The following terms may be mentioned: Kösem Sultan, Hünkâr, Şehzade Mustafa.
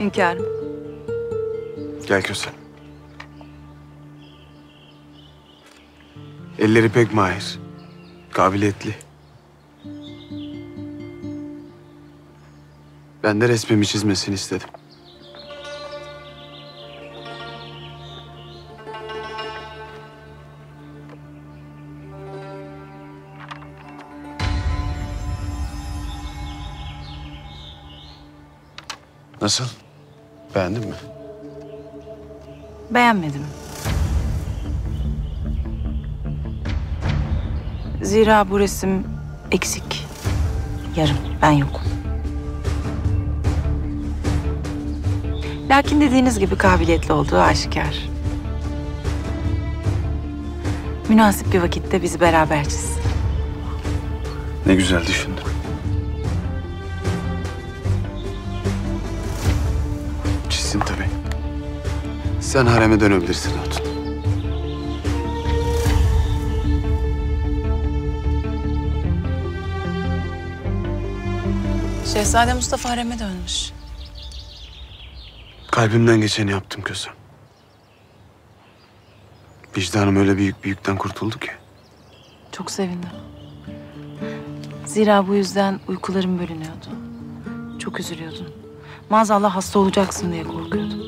Hünkârım. Gel güzelim. Elleri pek mahir, kabiliyetli. Ben de resmimi çizmesini istedim. Nasıl? Beğendin mi? Beğenmedim. Zira bu resim eksik. Yarım, ben yokum. Lakin dediğiniz gibi kabiliyetli olduğu aşikar. Münasip bir vakitte biz beraber çizsin. Ne güzel düşündün. Çizsin tabii. Sen hareme dönebilirsin Hatun. Şehzade Mustafa hareme dönmüş. Kalbimden geçeni yaptım Kösem. Vicdanım öyle büyükten kurtuldu ki. Çok sevindim. Zira bu yüzden uykularım bölünüyordu. Çok üzülüyordum. Maazallah hasta olacaksın diye korkuyordum.